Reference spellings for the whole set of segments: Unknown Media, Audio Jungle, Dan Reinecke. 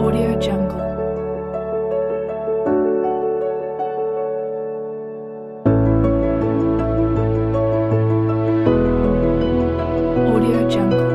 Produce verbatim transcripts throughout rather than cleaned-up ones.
Audio Jungle. Audio Jungle. Audio Jungle.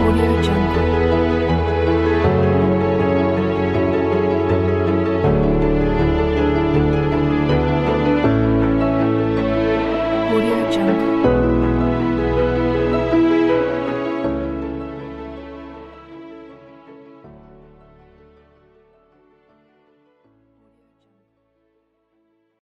Audio Jungle.